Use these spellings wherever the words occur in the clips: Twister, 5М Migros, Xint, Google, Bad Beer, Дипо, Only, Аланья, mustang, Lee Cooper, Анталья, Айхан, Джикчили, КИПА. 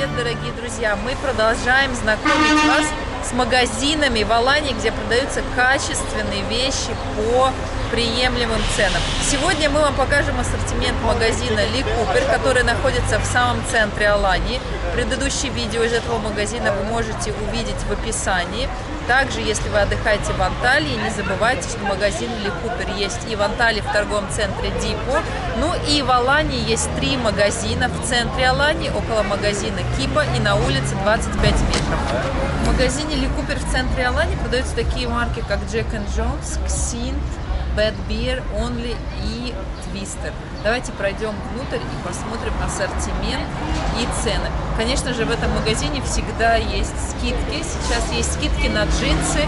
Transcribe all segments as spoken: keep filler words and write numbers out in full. привет, дорогие друзья! Мы продолжаем знакомить вас с магазинами в Аланье, где продаются качественные вещи по приемлемым ценам. Сегодня мы вам покажем ассортимент магазина Lee Cooper, который находится в самом центре Аланьи. Предыдущие видео из этого магазина вы можете увидеть в описании. Также, если вы отдыхаете в Анталье, не забывайте, что магазин Lee Cooper есть и в Анталье в торговом центре Дипо, ну и в Аланье есть три магазина в центре Аланьи, около магазина Кипа и на улице двадцать пять метров. В магазине Lee Cooper в центре Аланьи продаются такие марки, как Джек энд Джонс, Xint, Bad Beer, Only и Twister. Давайте пройдем внутрь и посмотрим ассортимент и цены. Конечно же, в этом магазине всегда есть скидки. Сейчас есть скидки на джинсы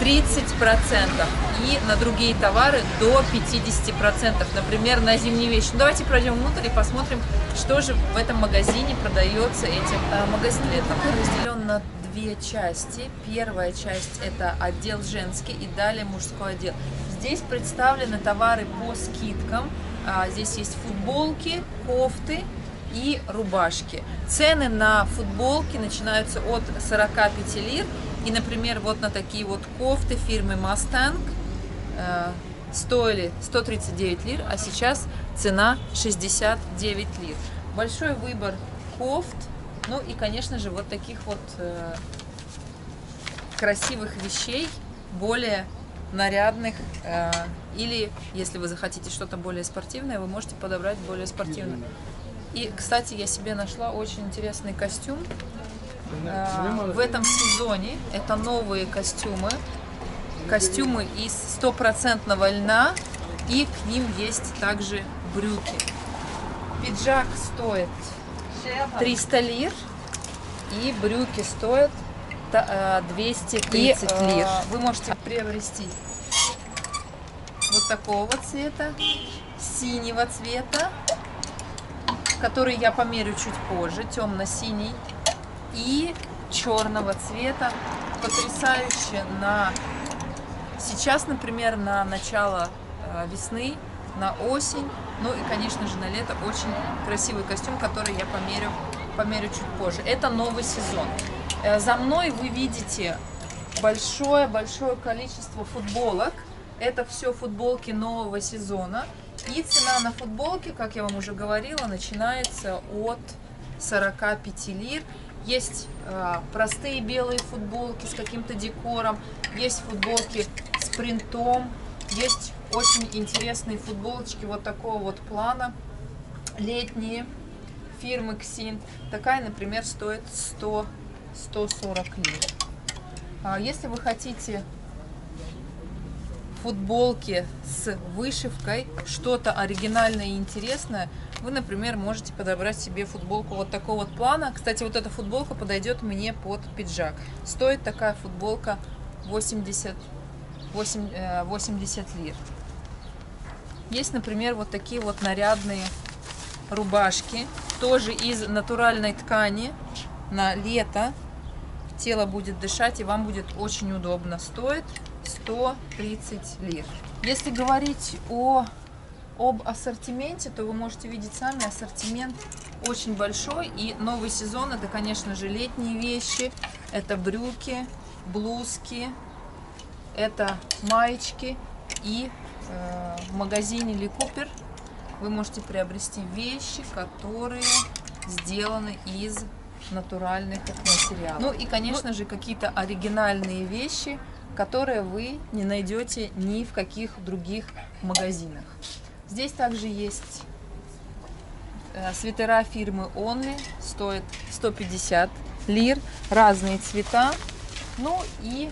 тридцать процентов и на другие товары до пятидесяти процентов, например, на зимние вещи. Ну, давайте пройдем внутрь и посмотрим, что же в этом магазине продается этим а, магазином летом. Разделен на две части. Первая часть – это отдел женский и далее мужской отдел. Здесь представлены товары по скидкам. Здесь есть футболки, кофты и рубашки. Цены на футболки начинаются от сорока пяти лир. И, например, вот на такие вот кофты фирмы mustang стоили сто тридцать девять лир, а сейчас цена шестьдесят девять лир. Большой выбор кофт, ну и, конечно же, вот таких вот красивых вещей, более нарядных, э, или если вы захотите что-то более спортивное, вы можете подобрать более спортивное. И, кстати, я себе нашла очень интересный костюм э, в этом сезоне. Это новые костюмы, костюмы из стопроцентного льна, и к ним есть также брюки. Пиджак стоит триста лир, и брюки стоят двести тридцать лир. Вы можете приобрести вот такого цвета, синего цвета, который я померю чуть позже, темно-синий, и черного цвета. Потрясающе на сейчас, например, на начало весны, на осень, ну и, конечно же, на лето. Очень красивый костюм, который я померю, померю чуть позже. Это новый сезон. За мной вы видите большое-большое количество футболок. Это все футболки нового сезона. И цена на футболки, как я вам уже говорила, начинается от сорока пяти лир. Есть э, простые белые футболки с каким-то декором. Есть футболки с принтом. Есть очень интересные футболочки вот такого вот плана. Летние фирмы Xint. Такая, например, стоит сто сорок лир. Если вы хотите футболки с вышивкой, что-то оригинальное и интересное, вы, например, можете подобрать себе футболку вот такого вот плана. Кстати, вот эта футболка подойдет мне под пиджак. Стоит такая футболка восемьдесят лир. Есть, например, вот такие вот нарядные рубашки, тоже из натуральной ткани. На лето тело будет дышать и вам будет очень удобно. Стоит сто тридцать лир. Если говорить о, об ассортименте, то вы можете видеть сами, ассортимент очень большой. И новый сезон — это, конечно же, летние вещи, это брюки, блузки, это маечки. И э, в магазине Lee Cooper вы можете приобрести вещи, которые сделаны из натуральных материалов. Ну и, конечно же, какие-то оригинальные вещи, которые вы не найдете ни в каких других магазинах. Здесь также есть э, свитера фирмы Only, стоит сто пятьдесят лир, разные цвета. Ну и,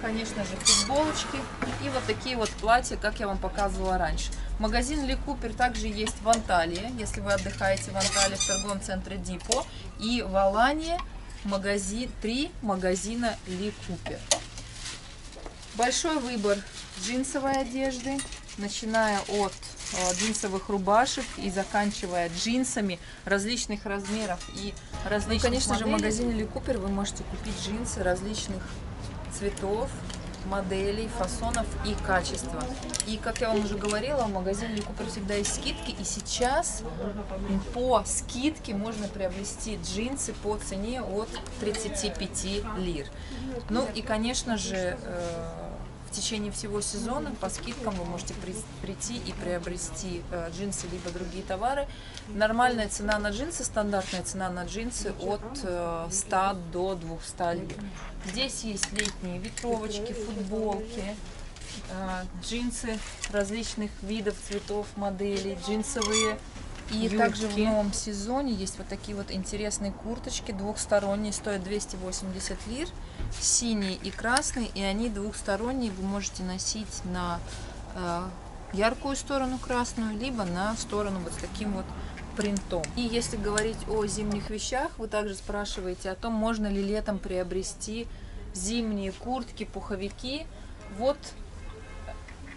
конечно же, футболочки и вот такие вот платья, как я вам показывала раньше. Магазин Lee Cooper также есть в Анталье, если вы отдыхаете в Анталье в торговом центре Дипо. И в Аланье магазин, три магазина Lee Cooper. Большой выбор джинсовой одежды, начиная от э, джинсовых рубашек и заканчивая джинсами различных размеров и различных, ну, конечно, моделей. Же в магазине Lee Cooper вы можете купить джинсы различных цветов, моделей, фасонов и качества. И, как я вам уже говорила, в магазине Lee Cooper всегда есть скидки. И сейчас по скидке можно приобрести джинсы по цене от тридцати пяти лир. Ну и, конечно же, в течение всего сезона по скидкам вы можете прийти и приобрести джинсы либо другие товары. Нормальная цена на джинсы, стандартная цена на джинсы от ста до двухсот лир. Здесь есть летние ветровочки, футболки, джинсы различных видов, цветов, моделей, джинсовые. И юбки. Также в новом сезоне есть вот такие вот интересные курточки, двухсторонние, стоят двести восемьдесят лир, синие и красные, и они двухсторонние, вы можете носить на э, яркую сторону красную, либо на сторону вот с таким вот принтом. И если говорить о зимних вещах, вы также спрашиваете о том, можно ли летом приобрести зимние куртки, пуховики. Вот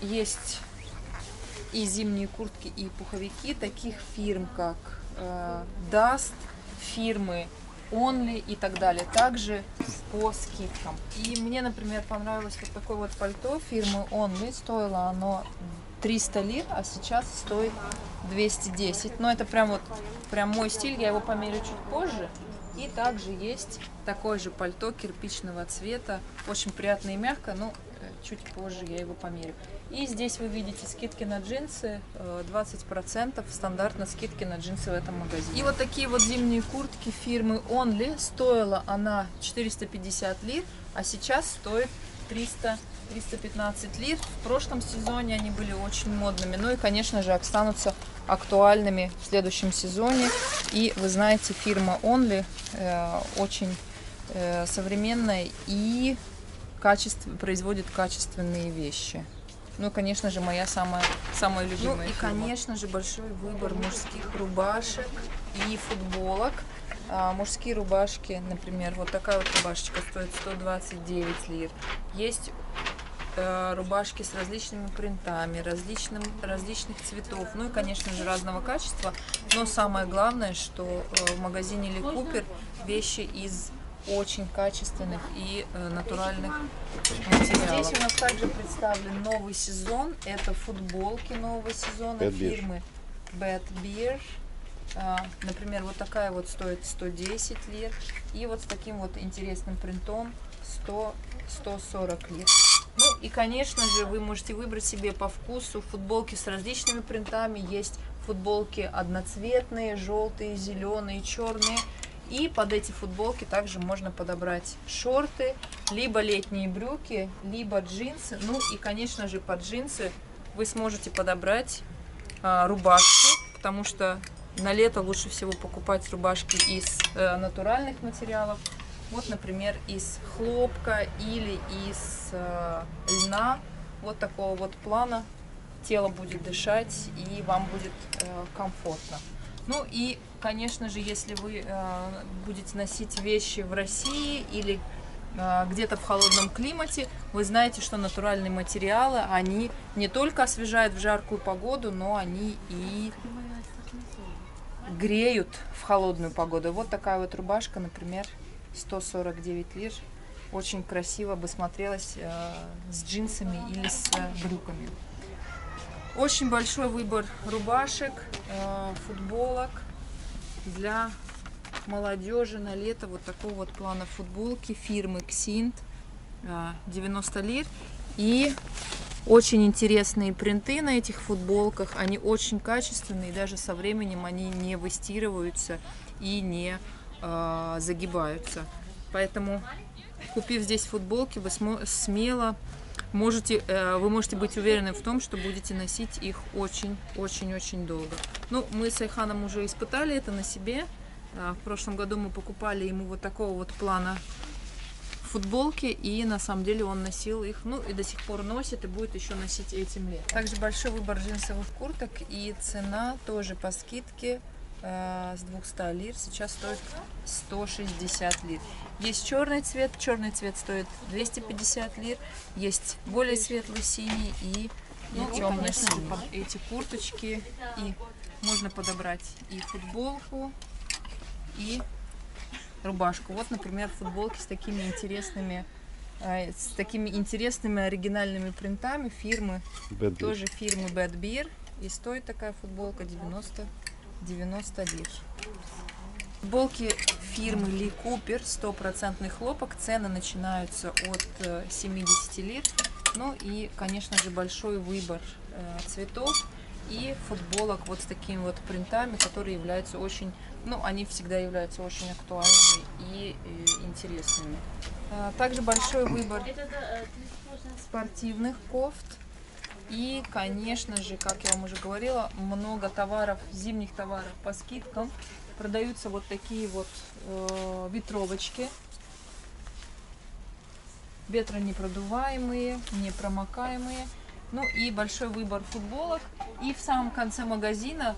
есть и зимние куртки, и пуховики таких фирм, как э, Dust, фирмы Only и так далее, также по скидкам. И мне, например, понравилось вот такое вот пальто фирмы Only, стоило оно триста лир, а сейчас стоит двести десять. Но это прям вот прям мой стиль, я его померю чуть позже. И также есть такое же пальто кирпичного цвета, очень приятно и мягко, но чуть позже я его померю. И здесь вы видите скидки на джинсы, двадцать процентов стандартно скидки на джинсы в этом магазине. И вот такие вот зимние куртки фирмы Only, стоила она четыреста пятьдесят лир, а сейчас стоит триста-триста пятнадцать лир. В прошлом сезоне они были очень модными, ну и, конечно же, останутся актуальными в следующем сезоне. И вы знаете, фирма Only э, очень э, современная и качеств, производит качественные вещи. Ну и, конечно же, моя самая, самая любимая ну, и, фирма. Конечно же, большой выбор мужских рубашек и футболок. А, мужские рубашки, например, вот такая вот рубашечка стоит сто двадцать девять лир. Есть э, рубашки с различными принтами, различным, различных цветов, ну и, конечно же, разного качества. Но самое главное, что э, в магазине Lee Cooper вещи из очень качественных и э, натуральных материалов. Здесь у нас также представлен новый сезон. Это футболки нового сезона Bad фирмы Bad Beer. Э, например, вот такая вот стоит сто десять лир. И вот с таким вот интересным принтом сто-сто сорок лир. Ну и, конечно же, вы можете выбрать себе по вкусу футболки с различными принтами. Есть футболки одноцветные, желтые, зеленые, черные. И под эти футболки также можно подобрать шорты, либо летние брюки, либо джинсы. Ну и, конечно же, под джинсы вы сможете подобрать а, рубашки, потому что на лето лучше всего покупать рубашки из э, натуральных материалов. Вот, например, из хлопка или из э, льна. Вот такого вот плана тело будет дышать и вам будет э, комфортно. Ну и, конечно же, если вы э, будете носить вещи в России или э, где-то в холодном климате, вы знаете, что натуральные материалы, они не только освежают в жаркую погоду, но они и греют в холодную погоду. Вот такая вот рубашка, например, сто сорок девять лир. Очень красиво бы смотрелась э, с джинсами или с э, брюками. Очень большой выбор рубашек, футболок для молодежи на лето. Вот такого вот плана футболки фирмы Xint, девяносто лир. И очень интересные принты на этих футболках. Они очень качественные, и даже со временем они не выстирываются и не загибаются. Поэтому, купив здесь футболки, вы смело Можете, вы можете быть уверены в том, что будете носить их очень-очень-очень долго. Ну, мы с Айханом уже испытали это на себе. В прошлом году мы покупали ему вот такого вот плана футболки, и на самом деле он носил их, ну и до сих пор носит, и будет еще носить этим летом. Также большой выбор джинсовых курток, и цена тоже по скидке с двухсот лир, сейчас стоит сто шестьдесят лир. Есть черный цвет, черный цвет стоит двести пятьдесят лир, есть более светлый синий и, ну, и темный синий. Эти курточки, и можно подобрать и футболку, и рубашку. Вот, например, футболки с такими интересными с такими интересными оригинальными принтами фирмы, тоже фирмы Bad Beer. И стоит такая футболка девяносто девяносто лир. Футболки фирмы Lee Cooper, стопроцентный хлопок. Цены начинаются от семидесяти лир. Ну и, конечно же, большой выбор цветов и футболок вот с такими вот принтами, которые являются очень, ну, они всегда являются очень актуальными и интересными. Также большой выбор спортивных кофт. И, конечно же, как я вам уже говорила, много товаров, зимних товаров по скидкам. Продаются вот такие вот э, ветровочки, ветронепродуваемые, непромокаемые. Ну и большой выбор футболок. И в самом конце магазина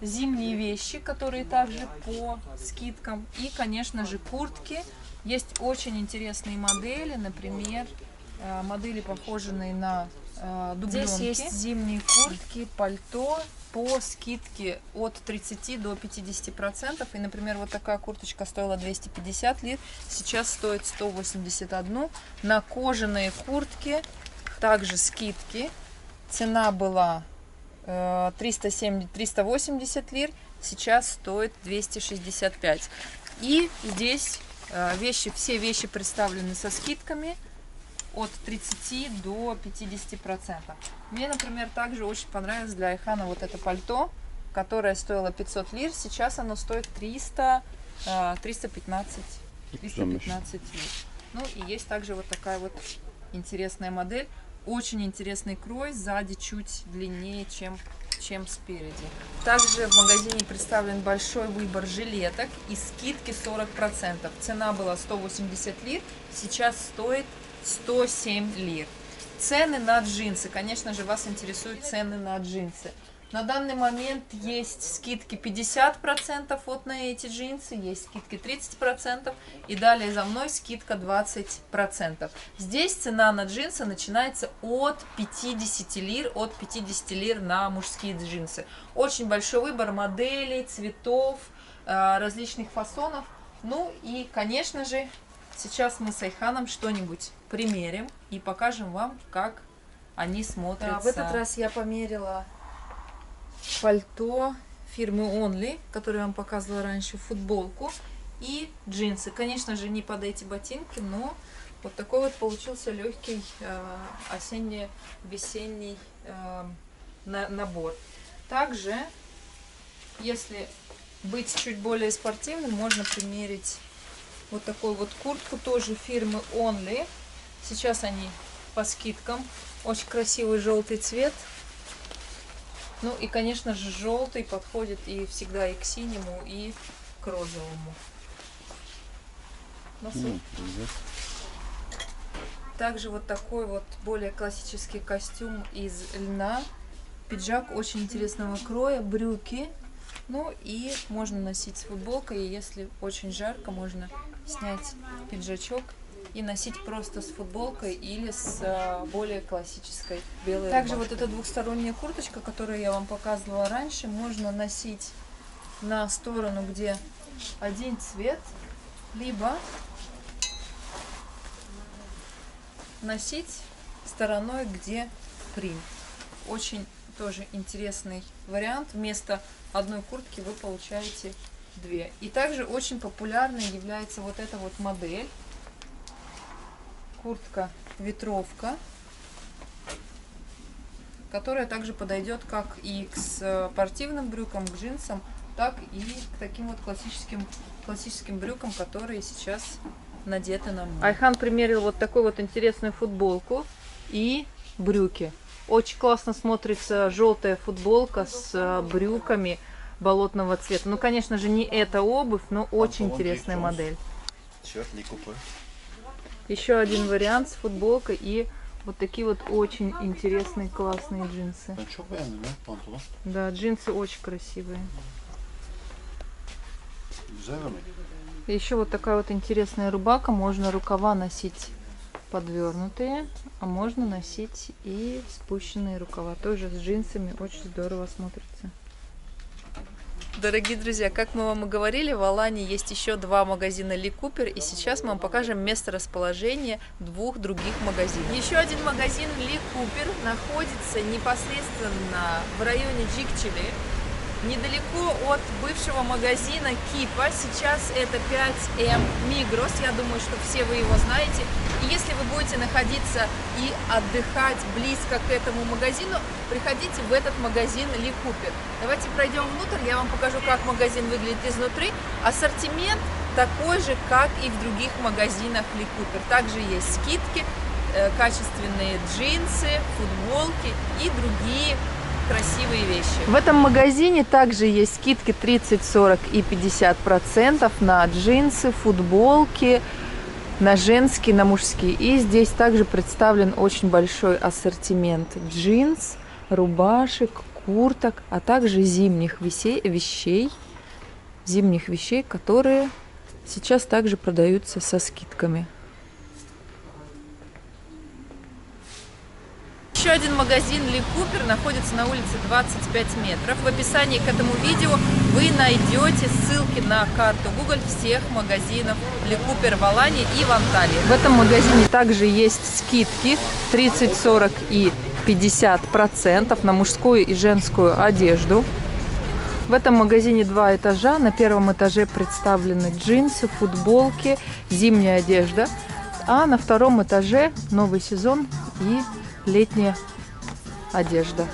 зимние вещи, которые также по скидкам. И, конечно же, куртки. Есть очень интересные модели, например, э, модели, похожие на э, дубленки. Здесь есть зимние куртки, пальто по скидке от тридцати до пятидесяти процентов. И, например, вот такая курточка стоила двести пятьдесят лир, сейчас стоит сто восемьдесят один. На кожаные куртки также скидки. Цена была триста восемьдесят лир, сейчас стоит двести шестьдесят пять. И здесь вещи, все вещи представлены со скидками от тридцати до пятидесяти процентов. Мне, например, также очень понравилось для Айхана вот это пальто, которое стоило пятьсот лир, сейчас оно стоит триста, триста пятнадцать, триста пятнадцать лир. Ну и есть также вот такая вот интересная модель, очень интересный крой, сзади чуть длиннее, чем, чем спереди. Также в магазине представлен большой выбор жилеток и скидки сорок процентов. Цена была сто восемьдесят лир, сейчас стоит сто семь лир. Цены на джинсы. Конечно же, вас интересуют цены на джинсы. На данный момент есть скидки пятьдесят процентов вот на эти джинсы, есть скидки тридцать процентов и далее за мной скидка двадцать процентов. Здесь цена на джинсы начинается от пятидесяти лир, от пятидесяти лир на мужские джинсы. Очень большой выбор моделей, цветов, различных фасонов. Ну и, конечно же, сейчас мы с Айханом что-нибудь примерим и покажем вам, как они смотрятся. Да, в этот раз я померила пальто фирмы Only, которое я вам показывала раньше, футболку и джинсы. Конечно же, не под эти ботинки, но вот такой вот получился легкий э, осенне-весенний э, на набор. Также, если быть чуть более спортивным, можно примерить вот такую вот куртку, тоже фирмы Only. Сейчас они по скидкам. Очень красивый желтый цвет. Ну и, конечно же, желтый подходит и всегда и к синему, и к розовому. Носу. Также вот такой вот более классический костюм из льна. Пиджак очень интересного кроя, брюки. Ну и можно носить с футболкой, и если очень жарко, можно снять пиджачок и носить просто с футболкой или с а, более классической белой Также рубашкой. Вот эта двухсторонняя курточка, которую я вам показывала раньше, можно носить на сторону, где один цвет, либо носить стороной, где принт. Очень тоже интересный вариант. Вместо одной куртки вы получаете две. И также очень популярной является вот эта вот модель. Куртка-ветровка, которая также подойдет как и к спортивным брюкам, к джинсам, так и к таким вот классическим, классическим брюкам, которые сейчас надеты на мне. Айхан примерил вот такую вот интересную футболку и брюки. Очень классно смотрится желтая футболка с брюками болотного цвета. Ну, конечно же, не эта обувь, но очень интересная модель. Еще один вариант с футболкой и вот такие вот очень интересные, классные джинсы. Да, джинсы очень красивые. Еще вот такая вот интересная рубаха. Можно рукава носить подвернутые, а можно носить и спущенные рукава. Тоже с джинсами очень здорово смотрится. Дорогие друзья, как мы вам и говорили, в Аланье есть еще два магазина Lee Cooper, и сейчас мы вам покажем место расположения двух других магазинов. Еще один магазин Lee Cooper находится непосредственно в районе Джикчили, недалеко от бывшего магазина Кипа. Сейчас это пять эм Migros, я думаю, что все вы его знаете. И если вы будете находиться и отдыхать близко к этому магазину, приходите в этот магазин Lee Cooper. Давайте пройдем внутрь, я вам покажу, как магазин выглядит изнутри. Ассортимент такой же, как и в других магазинах Lee Cooper. Также есть скидки, качественные джинсы, футболки и другие красивые вещи. В этом магазине также есть скидки тридцать, сорок и пятьдесят процентов на джинсы, футболки, на женские, на мужские. И здесь также представлен очень большой ассортимент джинс, рубашек, курток, а также зимних вещей, зимних вещей, которые сейчас также продаются со скидками. Еще один магазин Lee Cooper находится на улице двадцать пять метров. В описании к этому видео вы найдете ссылки на карту Google всех магазинов Lee Cooper в Аланье и в Анталье. В этом магазине также есть скидки тридцать, сорок и пятьдесят процентов на мужскую и женскую одежду. В этом магазине два этажа. На первом этаже представлены джинсы, футболки, зимняя одежда. А на втором этаже новый сезон и летняя одежда.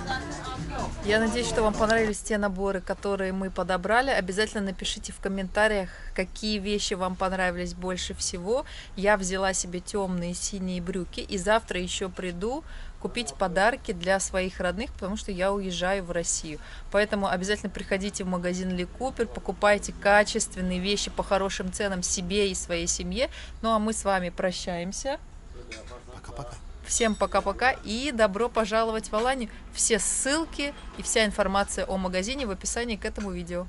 Я надеюсь, что вам понравились те наборы, которые мы подобрали. Обязательно напишите в комментариях, какие вещи вам понравились больше всего. Я взяла себе темные синие брюки и завтра еще приду купить подарки для своих родных, потому что я уезжаю в Россию. Поэтому обязательно приходите в магазин Lee Cooper, покупайте качественные вещи по хорошим ценам себе и своей семье. Ну а мы с вами прощаемся. Пока-пока. Всем пока-пока и добро пожаловать в Аланью. Все ссылки и вся информация о магазине в описании к этому видео.